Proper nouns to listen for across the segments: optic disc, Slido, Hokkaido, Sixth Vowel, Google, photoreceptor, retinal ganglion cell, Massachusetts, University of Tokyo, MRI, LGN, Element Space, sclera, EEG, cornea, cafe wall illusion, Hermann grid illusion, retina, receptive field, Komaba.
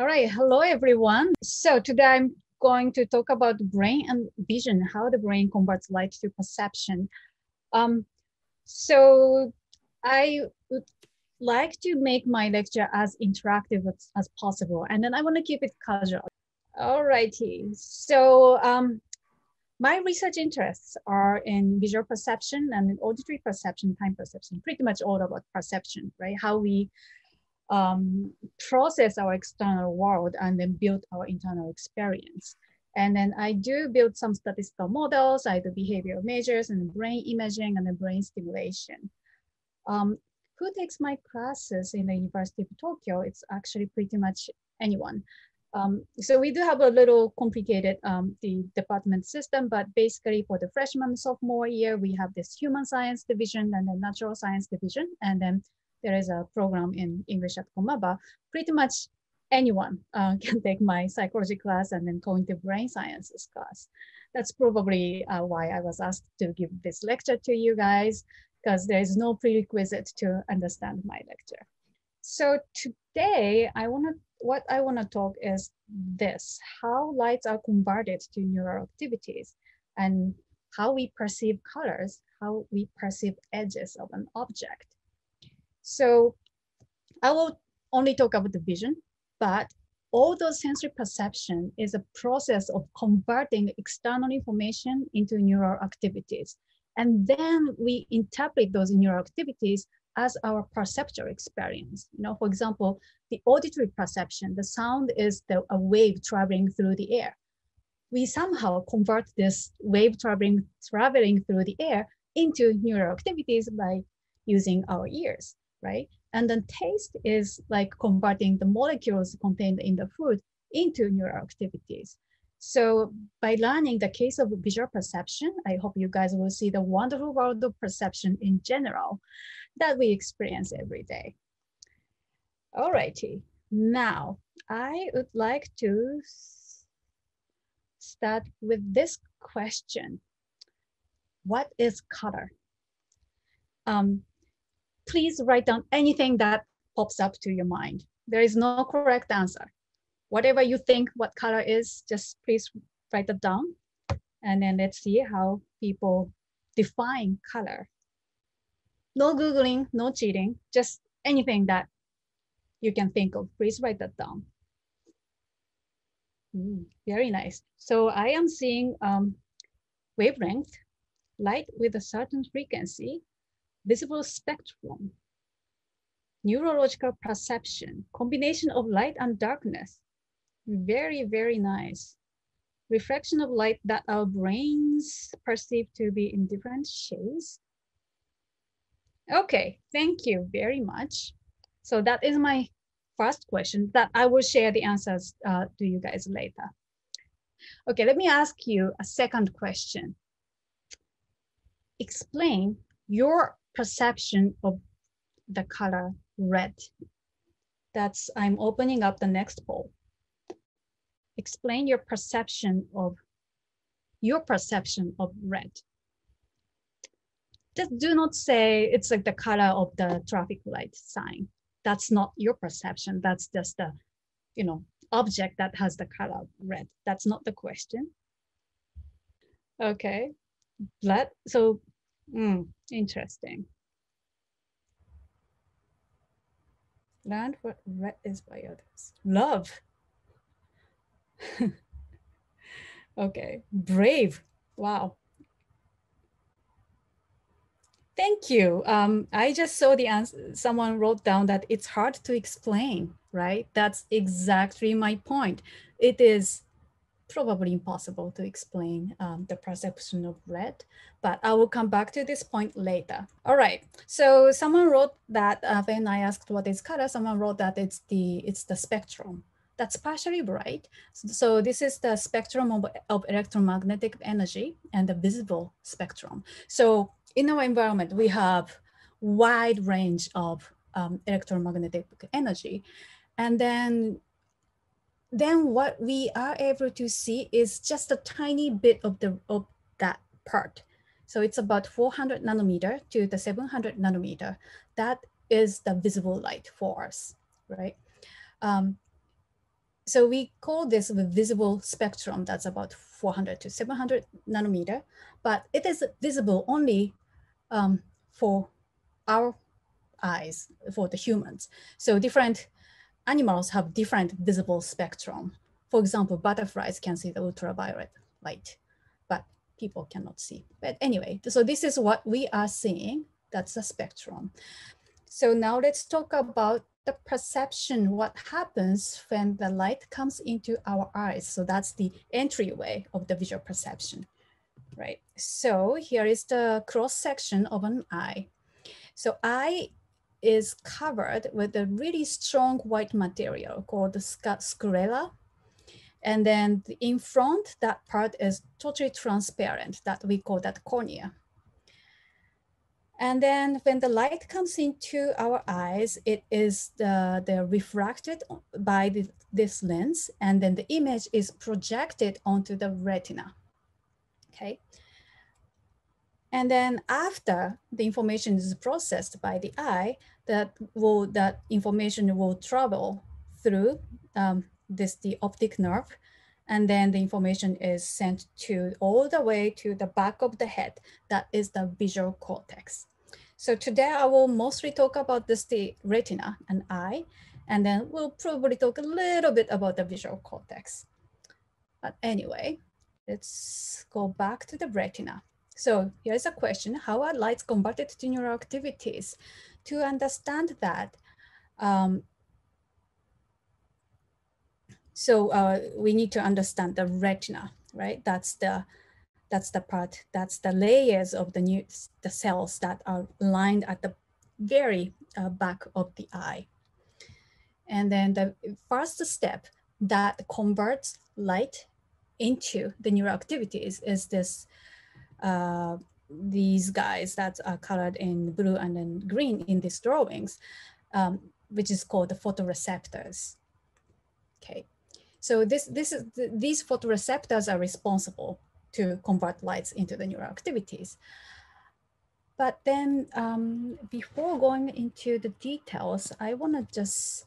All right, hello everyone. So today I'm going to talk about brain and vision, how the brain converts light to perception. So I would like to make my lecture as interactive as possible, and then I want to keep it casual. All righty, so my research interests are in visual perception and in auditory perception, time perception, pretty much all about perception, right? How we process our external world and then build our internal experience. And then I do build some statistical models, I do behavioral measures and brain imaging and the brain stimulation. Who takes my classes in the University of Tokyo? It's actually pretty much anyone. So we do have a little complicated the department system, but basically for the freshman, sophomore year, we have this human science division and then natural science division, and then there is a program in English at Komaba. Pretty much anyone can take my psychology class and then go into brain sciences class. That's probably why I was asked to give this lecture to you guys, because there is no prerequisite to understand my lecture. So today, what I want to talk is this: how lights are converted to neural activities, and how we perceive colors, how we perceive edges of an object. So I will only talk about the vision, but all those sensory perception is a process of converting external information into neural activities. And then we interpret those neural activities as our perceptual experience. You know, for example, the auditory perception, the sound is a wave traveling through the air. We somehow convert this wave traveling through the air into neural activities by using our ears. Right? And then taste is like converting the molecules contained in the food into neural activities. So by learning the case of visual perception, I hope you guys will see the wonderful world of perception in general that we experience every day. All righty. Now, I would like to start with this question. What is color? Please write down anything that pops up to your mind. There is no correct answer. Whatever you think what color is, just please write it down. And then let's see how people define color. No Googling, no cheating, just anything that you can think of. Please write that down. Very nice. So I am seeing wavelength, light with a certain frequency, visible spectrum, neurological perception, combination of light and darkness. Very, very nice. Reflection of light that our brains perceive to be in different shades. Okay, thank you very much. So that is my first question that I will share the answers to you guys later. Okay, let me ask you a second question. Explain your perception of the color red. That's, I'm opening up the next poll. Explain your perception of red. Just do not say it's like the color of the traffic light sign. That's not your perception. That's just the, you know, object that has the color red. That's not the question. Okay, so interesting. Learn what red is by others. Love. Okay. Brave. Wow. Thank you. I just saw the answer. Someone wrote down that it's hard to explain, right? That's exactly my point. It is probably impossible to explain the perception of red, but I will come back to this point later. All right, so someone wrote that when I asked what is color, someone wrote that it's the spectrum. That's partially right. So this is the spectrum of electromagnetic energy and the visible spectrum. So in our environment, we have wide range of electromagnetic energy. And then what we are able to see is just a tiny bit of that part. So it's about 400 nanometer to the 700 nanometer. That is the visible light for us, right? So we call this the visible spectrum. That's about 400 to 700 nanometer, but it is visible only for our eyes, for the humans. So different animals have different visible spectrum. For example, butterflies can see the ultraviolet light, but people cannot see. But anyway, so this is what we are seeing. That's the spectrum. So now let's talk about the perception, what happens when the light comes into our eyes. So that's the entryway of the visual perception, right? So here is the cross section of an eye. So eye is covered with a really strong white material called the sclera. And then in front, that part is totally transparent, that we call that cornea. And then when the light comes into our eyes, it is refracted by this lens, and then the image is projected onto the retina, okay? And then after the information is processed by the eye, that information will travel through the optic nerve, and then the information is sent to all the way to the back of the head. That is the visual cortex. So today I will mostly talk about the retina and eye, and then we'll probably talk a little bit about the visual cortex. But anyway, let's go back to the retina. So here's a question: how are lights converted to neural activities? To understand that, we need to understand the retina, right? That's the part, that's the layers of the cells that are lined at the very back of the eye. And then the first step that converts light into the neural activities is this, these guys that are colored in blue and then green in these drawings, which is called the photoreceptors, okay? So these photoreceptors are responsible to convert lights into the neural activities. But then before going into the details, I want to just,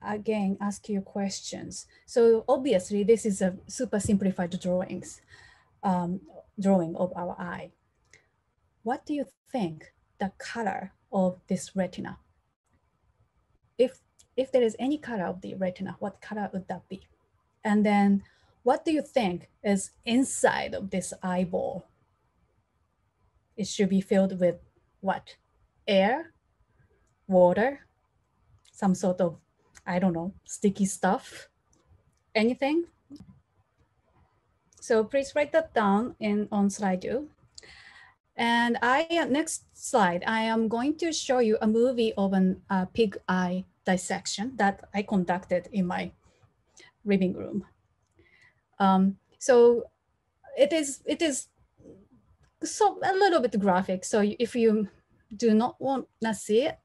again, ask you questions. So obviously this is a super simplified drawing of our eye. What do you think the color of this retina? If there is any color of the retina, what color would that be? And then what do you think is inside of this eyeball? It should be filled with what? Air, water, some sort of, I don't know, sticky stuff, anything? So please write that down on Slido. And next slide, I am going to show you a movie of an pig eye dissection that I conducted in my living room. So it is so a little bit graphic. So if you do not want to see it,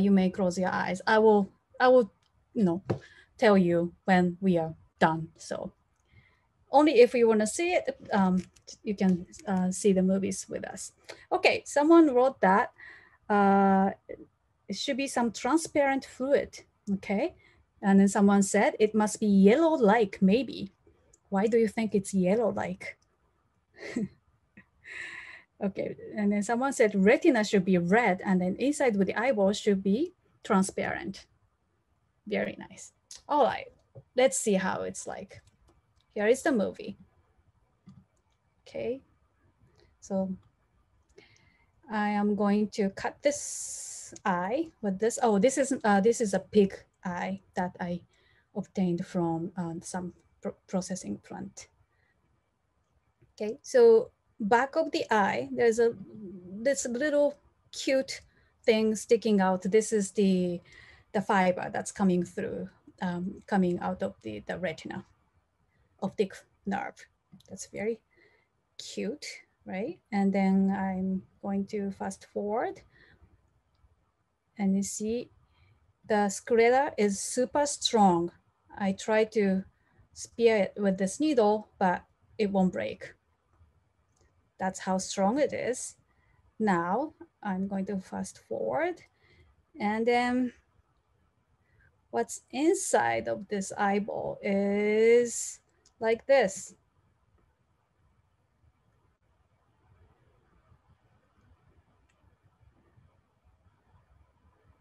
you may close your eyes. I will, you know, tell you when we are done. So only if you want to see it, you can see the movies with us. Okay, someone wrote that. It should be some transparent fluid, okay? And then someone said, it must be yellow-like, maybe. Why do you think it's yellow-like? Okay, and then someone said, retina should be red, and then inside with the eyeball should be transparent. Very nice. All right, let's see how it's like. Here is the movie, okay? So I am going to cut this eye with this. Oh, this is a pig eye that I obtained from some processing plant. Okay, so back of the eye, there's this little cute thing sticking out. This is the fiber that's coming through, coming out of the retina, optic nerve. That's very cute, right? And then I'm going to fast forward. And you see the sclera is super strong. I try to spear it with this needle, but it won't break. That's how strong it is. Now I'm going to fast forward. And then what's inside of this eyeball is like this.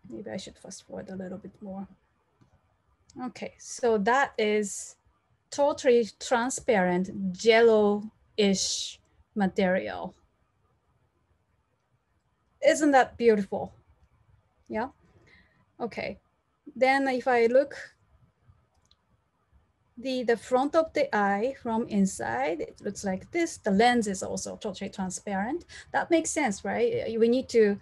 Maybe I should fast forward a little bit more. Okay, so that is totally transparent, jello-ish material. Isn't that beautiful? Yeah. Okay. Then if I look the front of the eye from inside, it looks like this. The lens is also totally transparent. That makes sense, right? We need to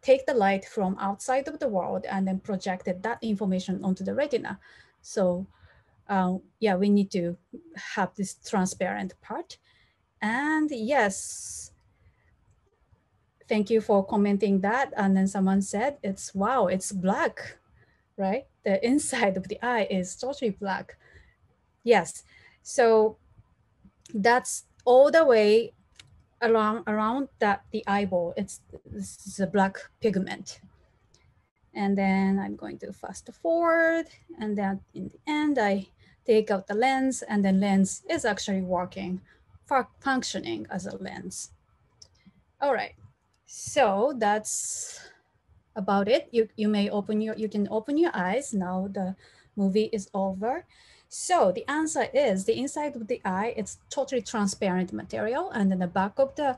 take the light from outside of the world and then project that information onto the retina. So yeah, we need to have this transparent part. And yes, thank you for commenting that. And then someone said, it's wow, it's black, right? The inside of the eye is totally black. Yes, so that's all the way around that the eyeball. This is a black pigment. And then I'm going to fast forward, and then in the end I take out the lens, and then lens is actually working, functioning as a lens. All right, so that's about it. You may open you can open your eyes now. The movie is over. So the answer is the inside of the eye, it's totally transparent material, and then the back of the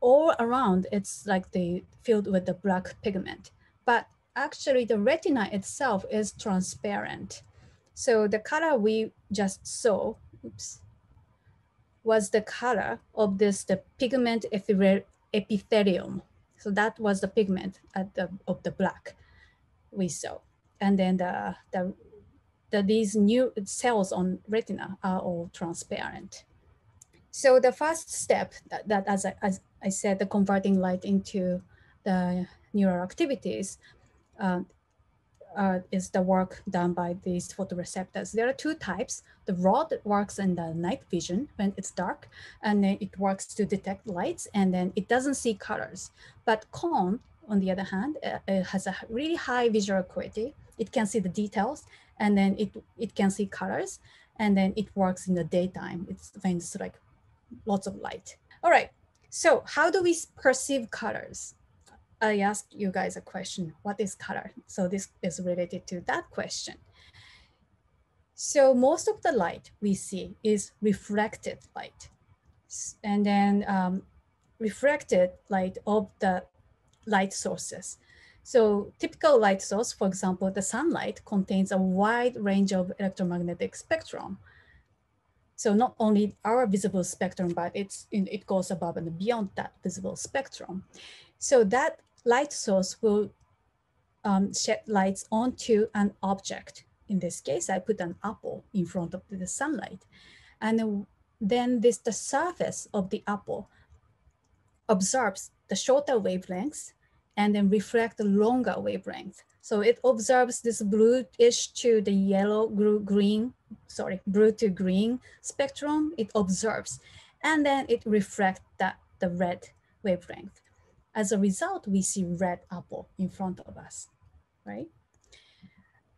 all around, it's like the filled with the black pigment. But actually the retina itself is transparent. So the color we just saw, oops, was the color of this, the pigment epithelium. So that was the pigment of the black we saw. And then these new cells on retina are all transparent. So the first step that as I said, the converting light into the neural activities is the work done by these photoreceptors. There are two types. The rod works in the night vision when it's dark, and then it works to detect lights, and then it doesn't see colors. But cone, on the other hand, it has a really high visual acuity. It can see the details, and then it can see colors, and then it works in the daytime. It finds like lots of light. All right, so how do we perceive colors? I asked you guys a question, what is color? So this is related to that question. So most of the light we see is reflected light. And then reflected light of the light sources. So typical light source, for example, the sunlight contains a wide range of electromagnetic spectrum. So not only our visible spectrum, but it goes above and beyond that visible spectrum. So that light source will shed lights onto an object. In this case, I put an apple in front of the sunlight. And then the surface of the apple absorbs the shorter wavelengths and then reflect the longer wavelength. So it observes this bluish to the yellow, green, sorry, blue to green spectrum, it observes. And then it reflects the red wavelength. As a result, we see red apple in front of us, right?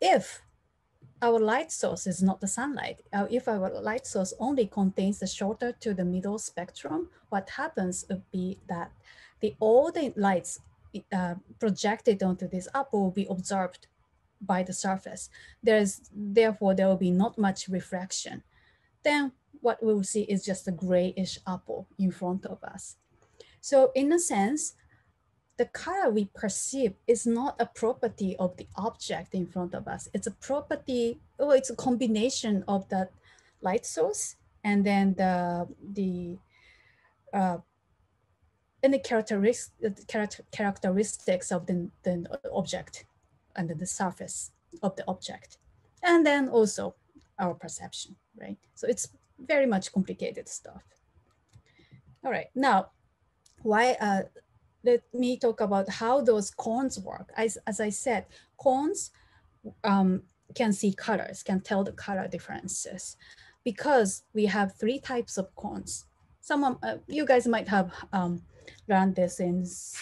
If our light source is not the sunlight, if our light source only contains the shorter to the middle spectrum, what happens would be that all the lights projected onto this apple will be observed by the surface. Therefore, there will be not much refraction. Then what we will see is just a grayish apple in front of us. So in a sense, the color we perceive is not a property of the object in front of us. It's a property, or it's a combination of that light source and then the characteristics of the object and the surface of the object, and then also our perception, right? So it's very much complicated stuff. All right, now let me talk about how those cones work. As I said, cones can see colors, can tell the color differences, because we have three types of cones. Some you guys might have learned this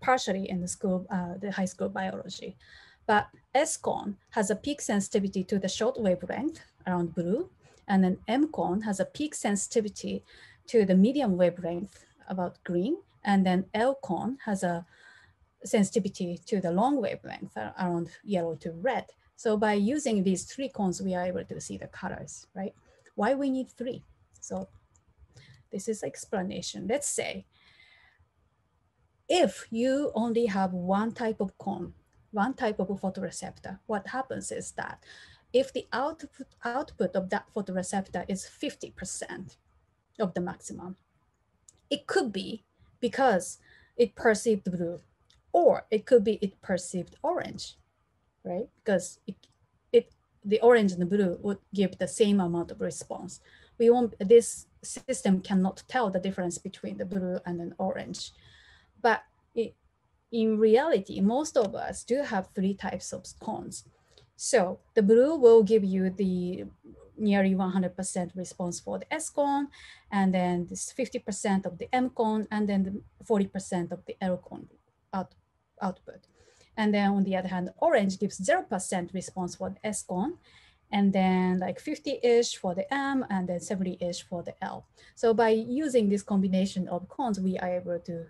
partially in the high school biology, But S-cone has a peak sensitivity to the short wavelength around blue, and then M-cone has a peak sensitivity to the medium wavelength about green, and then L-cone has a sensitivity to the long wavelength around yellow to red. So by using these three cones, we are able to see the colors, right? Why we need three? So this is explanation. Let's say if you only have one type of cone, one type of photoreceptor, what happens is that if the output of that photoreceptor is 50% of the maximum, it could be because it perceived blue, or it could be it perceived orange, right? Because the orange and the blue would give the same amount of response. We won't, this system cannot tell the difference between the blue and an orange. But in reality, most of us do have three types of cones. So the blue will give you the nearly 100% response for the S cone, and then this 50% of the M cone, and then 40% of the L cone output. And then on the other hand, orange gives 0% response for the S cone, and then like 50-ish for the M, and then 70-ish for the L. So by using this combination of cones, we are able to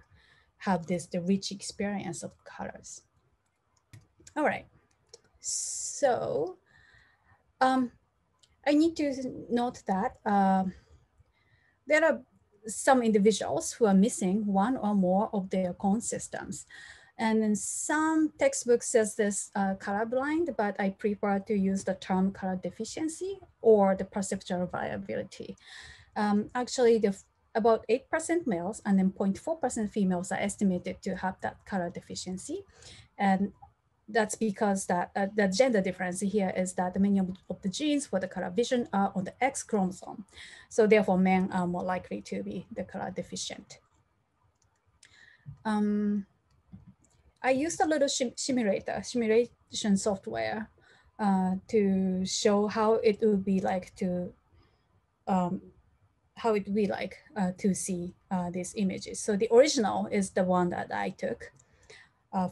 have this, the rich experience of colors. All right, so I need to note that there are some individuals who are missing one or more of their cone systems. And then some textbook says this colorblind, but I prefer to use the term color deficiency or the perceptual variability. Actually, about 8% males and then 0.4% females are estimated to have that color deficiency. And that's because the gender difference here is that many of the genes for the color vision are on the X chromosome. So therefore, men are more likely to be the color deficient. I used a little simulation software to show how it would be like to see these images. So the original is the one that I took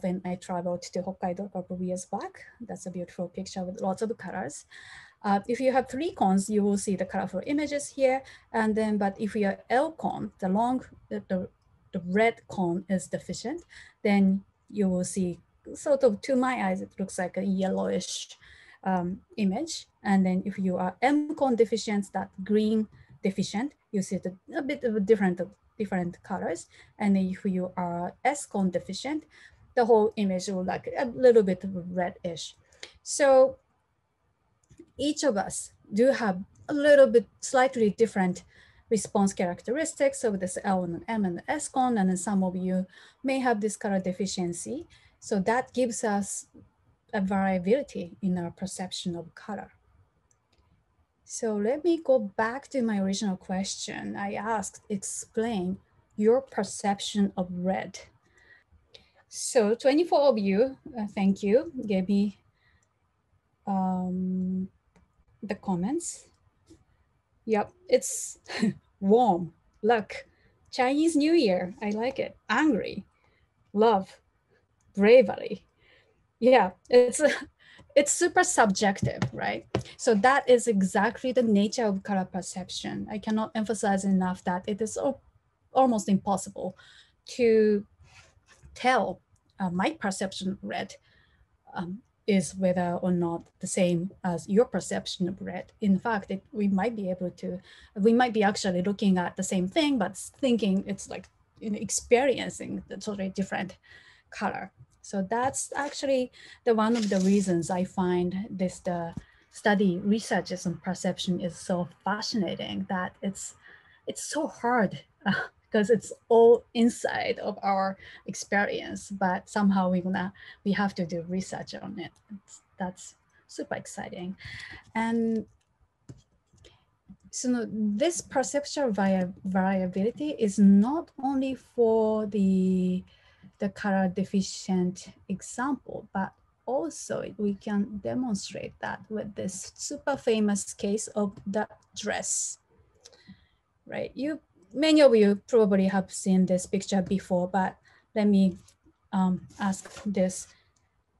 when I traveled to Hokkaido a couple of years back. That's a beautiful picture with lots of colors. If you have three cones, you will see the colorful images here. And then, but if you have L cone, the red cone is deficient, then you will see sort of, to my eyes, it looks like a yellowish image. And then if you are M cone deficient, that green deficient, you see a bit of a different colors. And then if you are S cone deficient, the whole image will like a little bit of reddish. So each of us do have a little bit slightly different response characteristics of this L and M and S cone, and then some of you may have this color deficiency. So that gives us a variability in our perception of color. So let me go back to my original question. I asked, explain your perception of red. So 24 of you, thank you, gave me the comments. Yep, it's warm, luck, Chinese New Year, I like it, angry, love, bravery. Yeah, it's super subjective, right? So that is exactly the nature of color perception. I cannot emphasize enough that it is almost impossible to tell my perception of red is whether or not the same as your perception of red. In fact, we might be actually looking at the same thing, but thinking it's like, you know, experiencing the totally different color. So that's actually the one of the reasons I find this, the study researches on perception is so fascinating, that it's so hard because it's all inside of our experience, but somehow we have to do research on it. That's super exciting. And so this perceptual variability is not only for the color deficient example, but also we can demonstrate that with this super famous case of the dress, right? Many of you probably have seen this picture before, but let me ask this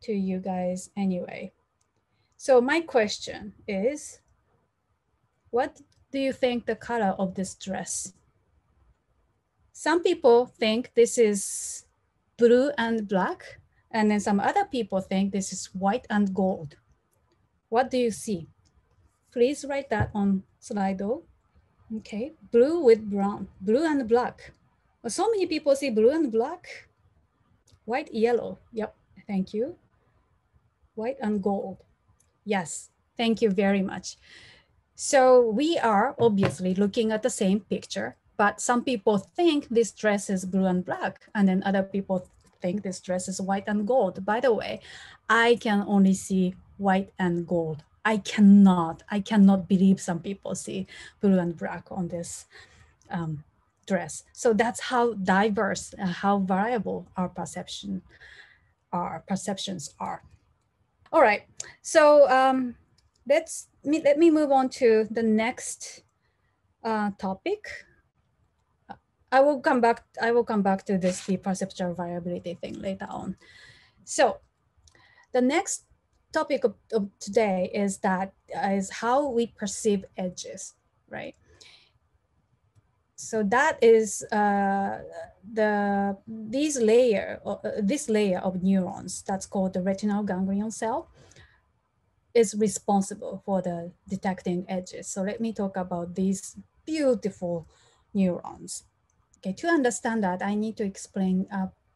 to you guys anyway. So my question is, what do you think the color of this dress? Some people think this is blue and black, and then some other people think this is white and gold. What do you see? Please write that on Slido. Okay, blue with brown, blue and black. Well, so many people see blue and black. White, yellow, yep, thank you. White and gold, yes, thank you very much. So we are obviously looking at the same picture, but some people think this dress is blue and black, and then other people think this dress is white and gold. By the way, I can only see white and gold. I cannot believe some people see blue and black on this dress. So that's how diverse, how variable our perceptions are. All right, so let me move on to the next topic. I will come back to this, the perceptual variability thing later on. So the next topic of today is how we perceive edges, right? So that is this layer of neurons that's called the retinal ganglion cell is responsible for the detecting edges. So let me talk about these beautiful neurons. Okay, to understand that, I need to explain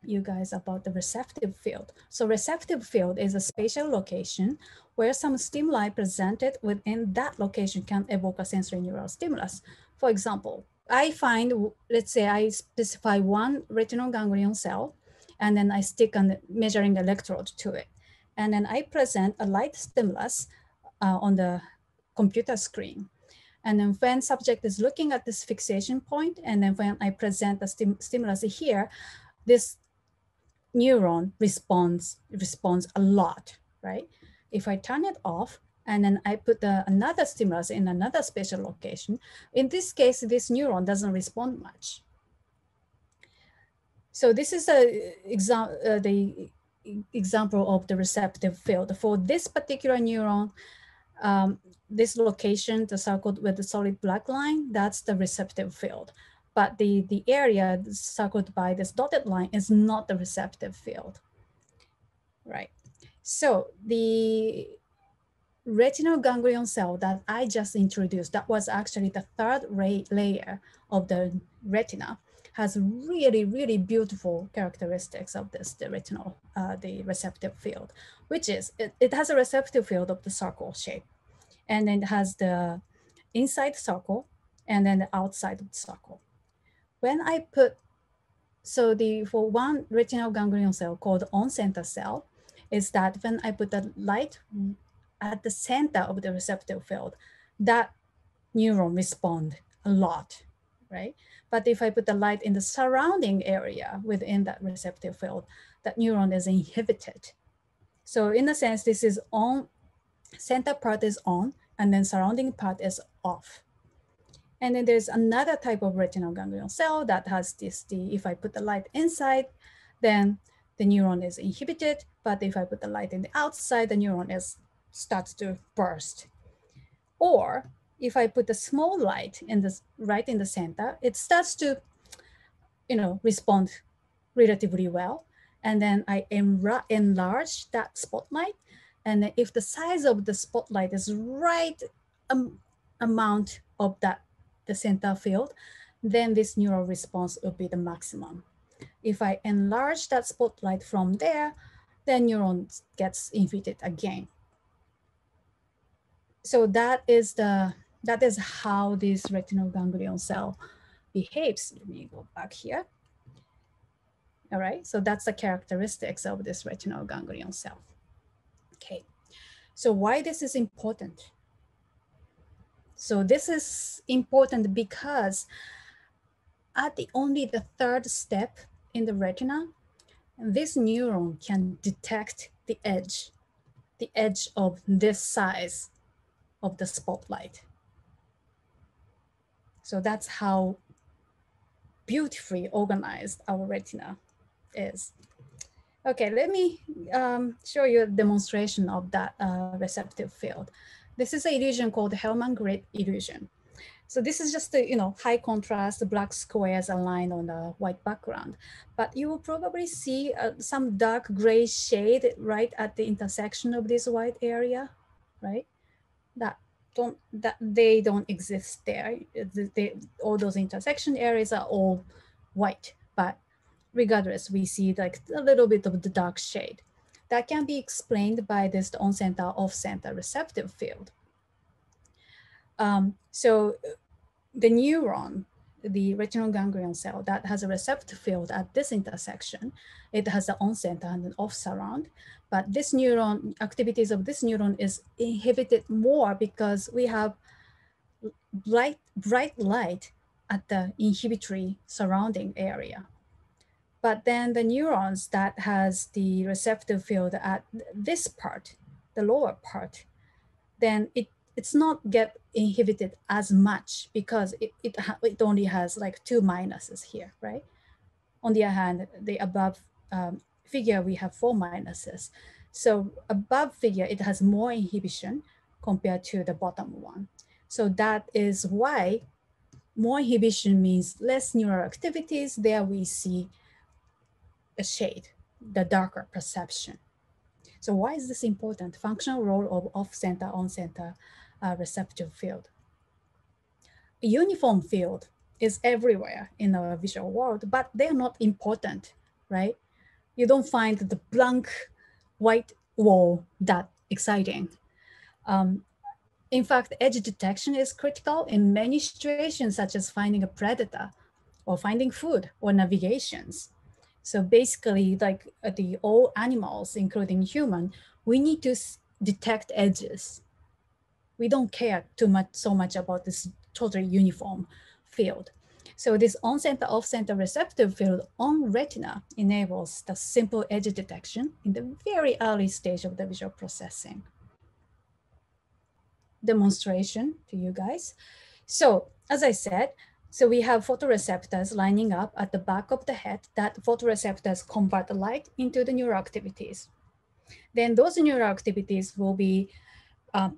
you guys about the receptive field. So receptive field is a spatial location where some stimuli presented within that location can evoke a sensory neural stimulus. For example, I find, let's say I specify one retinal ganglion cell, and then I stick on the measuring electrode to it. And then I present a light stimulus on the computer screen. And then when subject is looking at this fixation point, and then when I present the stimulus here, this neuron responds a lot, right? If I turn it off and then I put another stimulus in another spatial location, in this case, this neuron doesn't respond much. So this is the example of the receptive field. For this particular neuron, this location, the circled with the solid black line, that's the receptive field. But the area circled by this dotted line is not the receptive field, right? So the retinal ganglion cell that I just introduced, that was actually the third layer of the retina, has really, really beautiful characteristics of this, the receptive field, which is, it has a receptive field of the circle shape, and then it has the inside circle and then the outside of the circle. When I put, for one retinal ganglion cell called on-center cell, is that when I put the light at the center of the receptive field, that neuron responds a lot, right? But if I put the light in the surrounding area within that receptive field, that neuron is inhibited. So in a sense, this is on, center part is on, and then surrounding part is off. And then there's another type of retinal ganglion cell that has this, if I put the light inside, then the neuron is inhibited. But if I put the light in the outside, the neuron starts to burst. Or if I put a small light in this, right in the center, it starts to, respond relatively well. And then I enlarge that spotlight. And if the size of the spotlight is right amount of the center field, then this neural response would be the maximum. If I enlarge that spotlight from there, then neuron gets inhibited again. So that is how this retinal ganglion cell behaves. Let me go back here. All right, so that's the characteristics of this retinal ganglion cell. Okay, so why this is important? So this is important because at only the third step in the retina, this neuron can detect the edge of this size of the spotlight. So that's how beautifully organized our retina is. Okay, let me show you a demonstration of that receptive field. This is an illusion called the Hermann grid illusion. So this is just a, high contrast, black squares aligned on a white background. But you will probably see some dark gray shade right at the intersection of this white area, right? They don't exist there. All those intersection areas are all white, but regardless, we see like a little bit of the dark shade. That can be explained by this on-center, off-center receptive field. So the neuron, the retinal ganglion cell that has a receptive field at this intersection, it has an on-center and an off-surround, but this neuron, activities of this neuron is inhibited more because we have bright light at the inhibitory surrounding area. But then the neurons that has the receptive field at this part, the lower part, then it's not get inhibited as much because it only has like two minuses here, right? On the other hand, the above figure, we have four minuses. So above figure, it has more inhibition compared to the bottom one. So that is why more inhibition means less neural activities. There we see a shade, the darker perception. So why is this important? Functional role of off-center, on-center receptive field. A uniform field is everywhere in our visual world, but they're not important, right? You don't find the blank white wall that exciting. In fact, edge detection is critical in many situations, such as finding a predator or finding food or navigations. So basically, like the all animals, including human, we need to detect edges. We don't care so much about this totally uniform field. So this on-center, off-center receptive field on retina enables the simple edge detection in the very early stage of the visual processing. Demonstration to you guys. So as I said, so we have photoreceptors lining up at the back of the head. That photoreceptors convert the light into the neural activities. Then those neural activities will be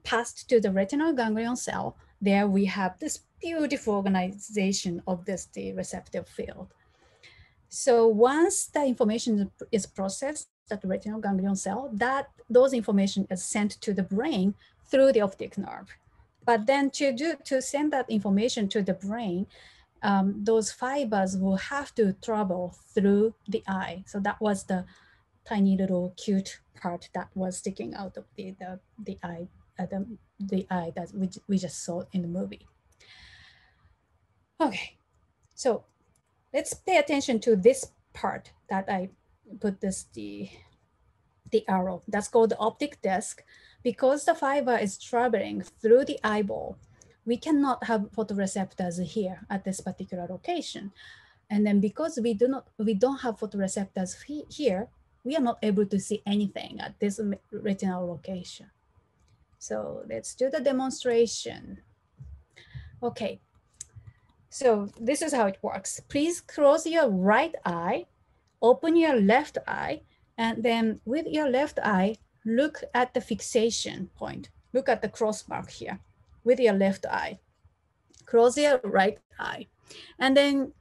passed to the retinal ganglion cell. There we have this beautiful organization of the receptive field. So once the information is processed at the retinal ganglion cell, those information is sent to the brain through the optic nerve. But then to send that information to the brain, those fibers will have to travel through the eye. So that was the tiny little cute part that was sticking out of the eye, the eye that we just saw in the movie. Okay, so let's pay attention to this part that I put the arrow. That's called the optic disc. Because the fiber is traveling through the eyeball, we cannot have photoreceptors here at this particular location. And then because we don't have photoreceptors here, we are not able to see anything at this retinal location. So let's do the demonstration. Okay, so this is how it works. Please close your right eye, open your left eye, and then with your left eye, look at the fixation point. Look at the cross mark here with your left eye. Close your right eye. And then,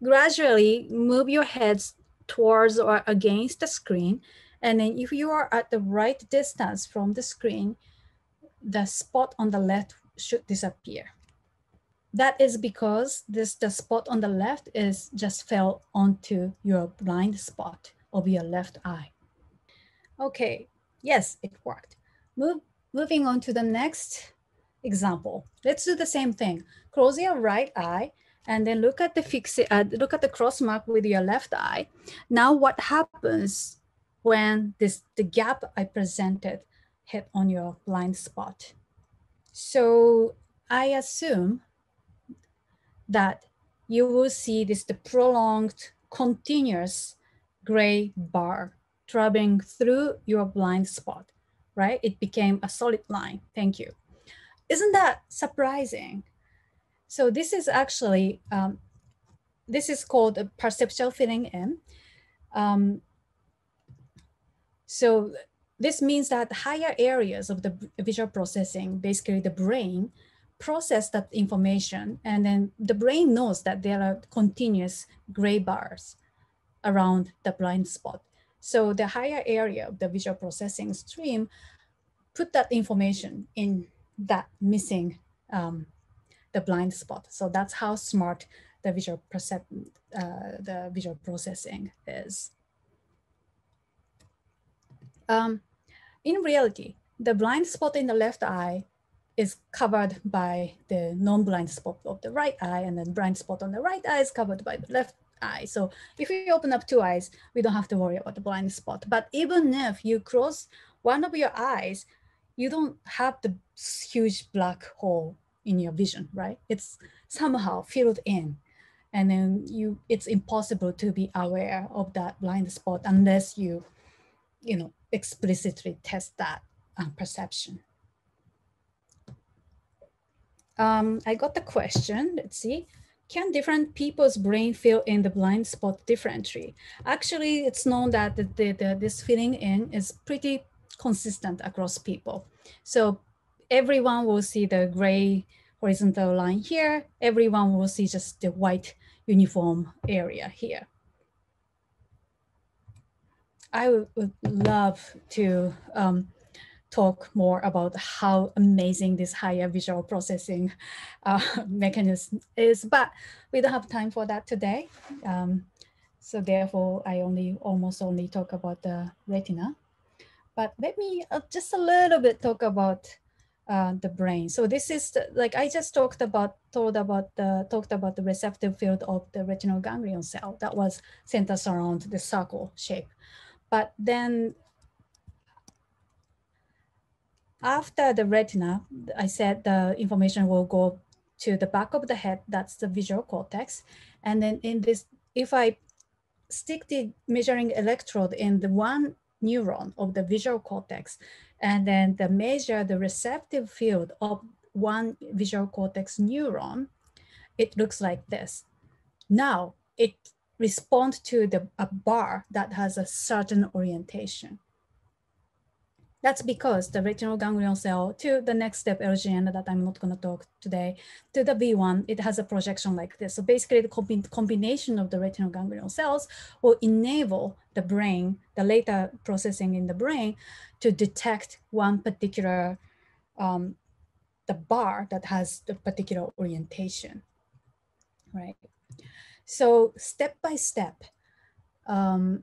gradually move your heads towards or against the screen. And then if you are at the right distance from the screen, the spot on the left should disappear. That is because the spot on the left just fell onto your blind spot of your left eye. Okay, yes, it worked. Moving on to the next example. Let's do the same thing. Close your right eye and then look at the cross mark with your left eye. Now what happens when the gap I presented hit on your blind spot? So I assume that you will see the prolonged, continuous gray bar traveling through your blind spot, right? It became a solid line. Thank you. Isn't that surprising? So this is actually, this is called a perceptual filling in. So this means that higher areas of the visual processing, basically the brain, process that information, and then the brain knows that there are continuous gray bars around the blind spot. So the higher area of the visual processing stream put that information in that missing the blind spot. So that's how smart the visual processing is. In reality, the blind spot in the left eye is covered by the non-blind spot of the right eye, and the blind spot on the right eye is covered by the left eye. So if we open up two eyes, we don't have to worry about the blind spot. But even if you close one of your eyes, you don't have the huge black hole in your vision, right? It's somehow filled in. And then it's impossible to be aware of that blind spot unless you explicitly test that perception. I got the question, let's see. Can different people's brain fill in the blind spot differently? Actually, it's known that this filling in is pretty consistent across people. So everyone will see the gray horizontal line here. Everyone will see just the white uniform area here. I would love to talk more about how amazing this higher visual processing mechanism is, but we don't have time for that today. So therefore, I almost only talk about the retina. But let me just a little bit talk about the brain. So this is like I just talked about the receptive field of the retinal ganglion cell that was centered around the circle shape. But then after the retina, I said the information will go to the back of the head. That's the visual cortex. And then in this, if I stick the measuring electrode in the one neuron of the visual cortex, and then measure the receptive field of one visual cortex neuron, it looks like this. Now it responds to a bar that has a certain orientation. That's because the retinal ganglion cell to the next step, LGN, that I'm not going to talk today, to the V1, it has a projection like this. So basically the combination of the retinal ganglion cells will enable the brain, the later processing in the brain, to detect one particular, the bar that has the particular orientation, right? So step by step, okay.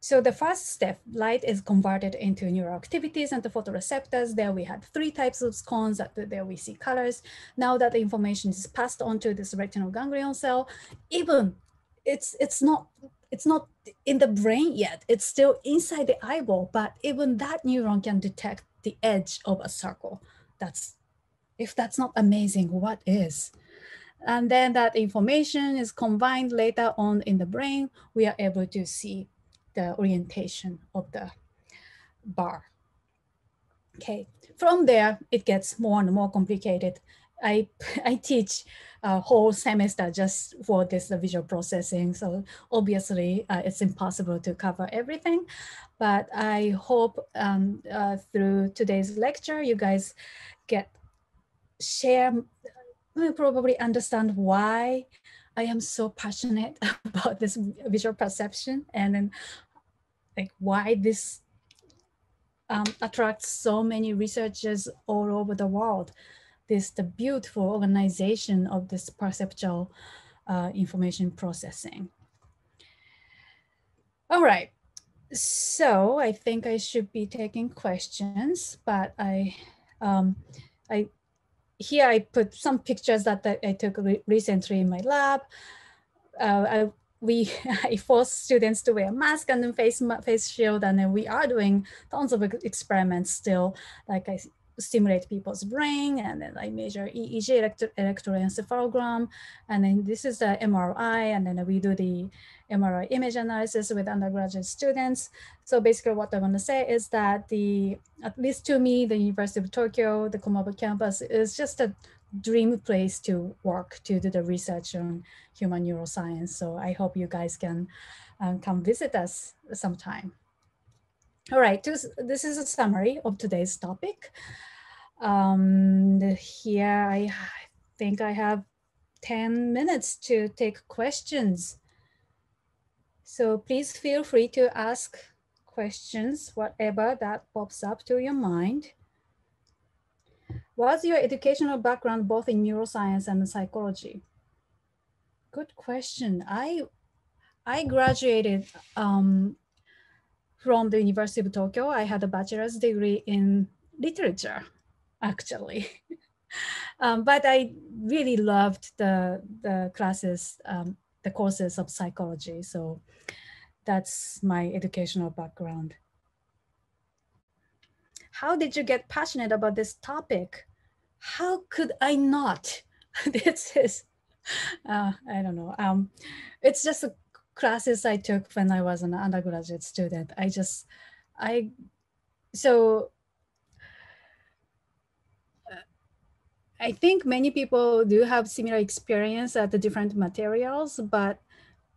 So the first step, light is converted into neural activities and the photoreceptors. There we had three types of cones. There we see colors. Now that the information is passed on to this retinal ganglion cell, even it's not in the brain yet. It's still inside the eyeball, but even that neuron can detect the edge of a circle. If that's not amazing, what is? And then that information is combined later on in the brain. We are able to see the orientation of the bar. Okay, from there, it gets more and more complicated. I teach a whole semester just for this visual processing. So obviously, it's impossible to cover everything. But I hope through today's lecture, you guys probably understand why I am so passionate about this visual perception, and then like why this attracts so many researchers all over the world. The beautiful organization of this perceptual information processing. All right, so I think I should be taking questions, but here I put some pictures that I took recently in my lab. I force students to wear a mask and then face shield, and then we are doing tons of experiments still. Like I stimulate people's brain, and then I measure EEG, electroencephalogram, and then this is the MRI, and then we do the MRI image analysis with undergraduate students. So basically what I want to say is that at least to me, the University of Tokyo, the Komaba campus is just a dream place to work to do the research on human neuroscience. So I hope you guys can come visit us sometime. All right, this is a summary of today's topic. Here I think I have 10 minutes to take questions. So please feel free to ask questions, whatever that pops up to your mind. What's your educational background, both in neuroscience and psychology? Good question. I graduated from the University of Tokyo. I had a bachelor's degree in literature, actually. But I really loved the classes, the courses of psychology. So that's my educational background. How did you get passionate about this topic? How could I not? This is, I don't know. It's just the classes I took when I was an undergraduate student. I think many people do have similar experience at the different materials, but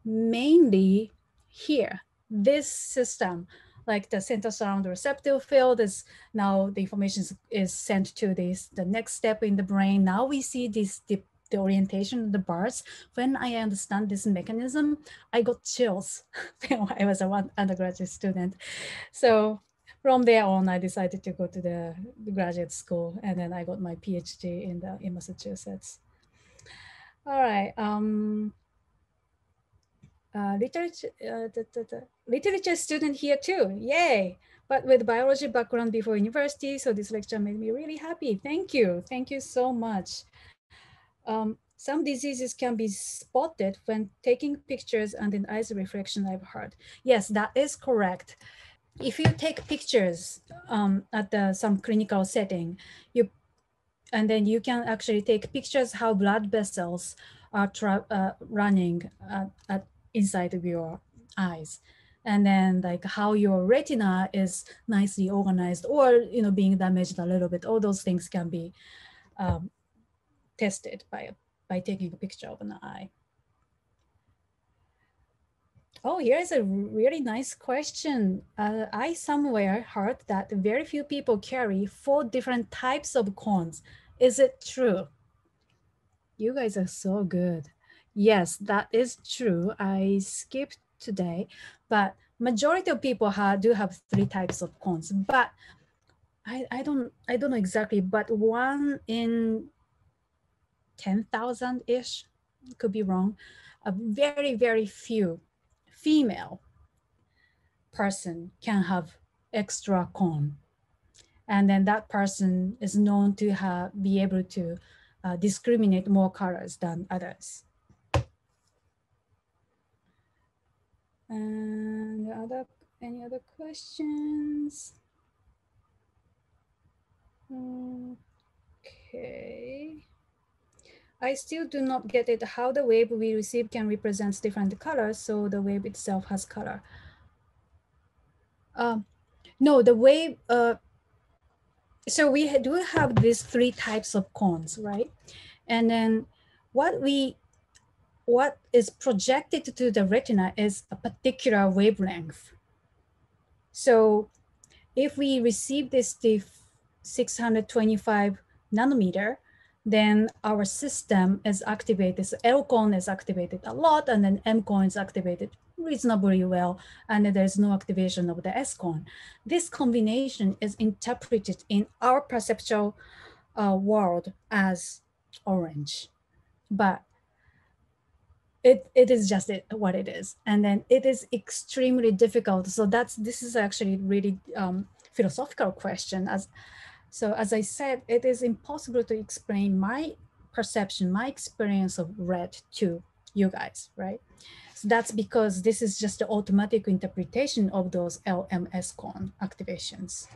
mainly here, this system, like the center surround receptive field is now the information is sent to the next step in the brain. Now we see this, the orientation of the bars. When I understand this mechanism, I got chills when I was an undergraduate student. So from there on, I decided to go to the graduate school, and then I got my PhD in Massachusetts. All right. Literature student here too, yay! But with biology background before university, so this lecture made me really happy. Thank you so much. Some diseases can be spotted when taking pictures and in eyes reflection, I've heard. Yes, that is correct. If you take pictures at some clinical setting, and then you can actually take pictures how blood vessels are running inside of your eyes, and then like how your retina is nicely organized or being damaged a little bit. All those things can be tested by taking a picture of an eye. Oh, here's a really nice question. I somewhere heard that very few people carry 4 different types of cones. Is it true? You guys are so good. Yes, that is true. I skipped today, but majority of people do have 3 types of cones. But I don't know exactly, but 1 in 10,000-ish, could be wrong. A very, very few female person can have extra cone, and then that person is known to be able to discriminate more colors than others. And any other questions? Okay. I still do not get it how the wave we receive can represent different colors, so the wave itself has color. No, the wave, so we do have these 3 types of cones, right? And then what is projected to the retina is a particular wavelength. So if we receive this 625 nanometer, then our system is activated. So L cone is activated a lot, and then M cone is activated reasonably well, and then there's no activation of the S cone. This combination is interpreted in our perceptual world as orange, but it is just what it is. And then it is extremely difficult. So this is actually really philosophical question. As I said, it is impossible to explain my perception, my experience of red to you guys, right? So that's because this is just the automatic interpretation of those LMS cone activations.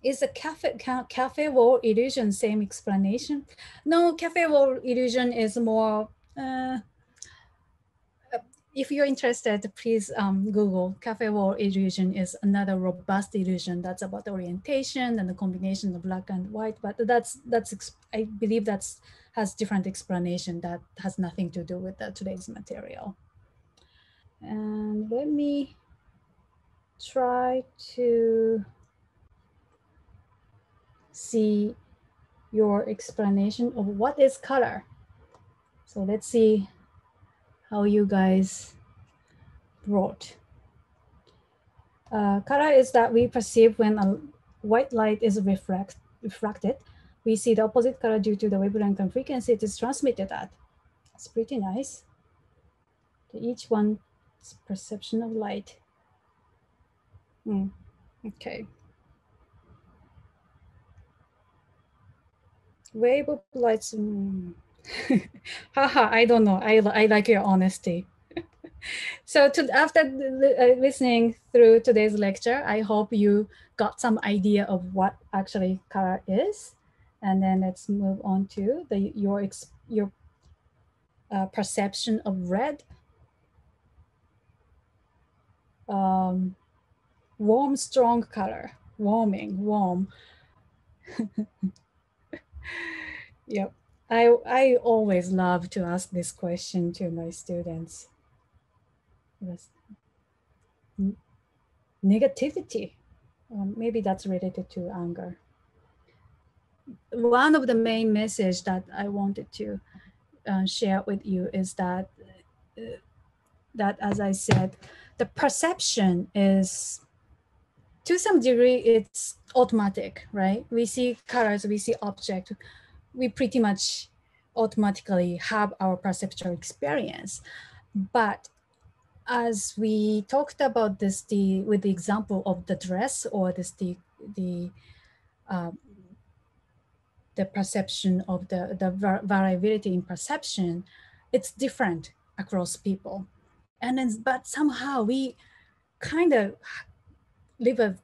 Is the cafe wall illusion same explanation? No, cafe wall illusion is more, if you're interested, please Google cafe wall illusion. Is another robust illusion that's about orientation and the combination of black and white. But that's I believe has different explanation that has nothing to do with today's material. And let me try to see your explanation of what is color. So let's see how you guys wrote. Color is that we perceive when a white light is refracted. We see the opposite color due to the wavelength and frequency it is transmitted at. It's pretty nice. Each one's perception of light. Okay. Wave of lights. Haha, I don't know. I like your honesty. So after listening through today's lecture, I hope you got some idea of what actually color is. And then let's move on to the, your perception of red. Warm, strong color, warming, warm. Yep, I always love to ask this question to my students. Negativity, maybe that's related to anger. One of the main messages that I wanted to share with you is that, as I said, the perception is, to some degree, it's automatic, right? We see colors, we see objects, we pretty much automatically have our perceptual experience. But as we talked about this, with the example of the dress, or this the perception of the variability in perception, it's different across people. And then, but somehow we kind of live a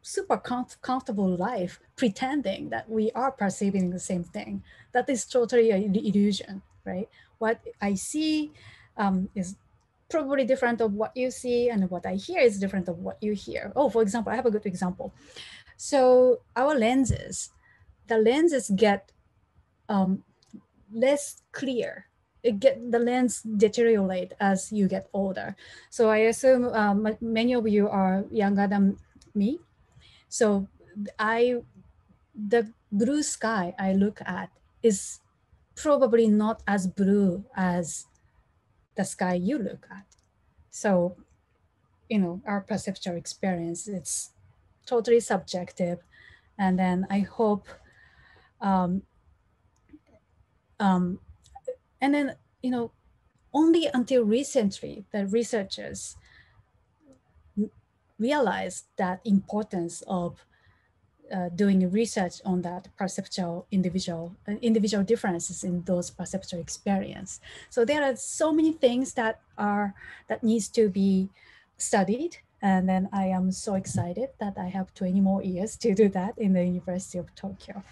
super comfortable life pretending that we are perceiving the same thing. That is totally an illusion, right? What I see is probably different of what you see, and what I hear is different of what you hear. Oh, for example, I have a good example. So our lenses, the lenses get less clear. The lens deteriorate as you get older. So I assume many of you are younger than me. So the blue sky I look at is probably not as blue as the sky you look at. So, you know, our perceptual experience, it's totally subjective. And then I hope, and then, you know, only until recently, the researchers realized that importance of doing research on that perceptual individual differences in those perceptual experience. So there are so many things that needs to be studied. And then I am so excited that I have 20 more years to do that in the University of Tokyo.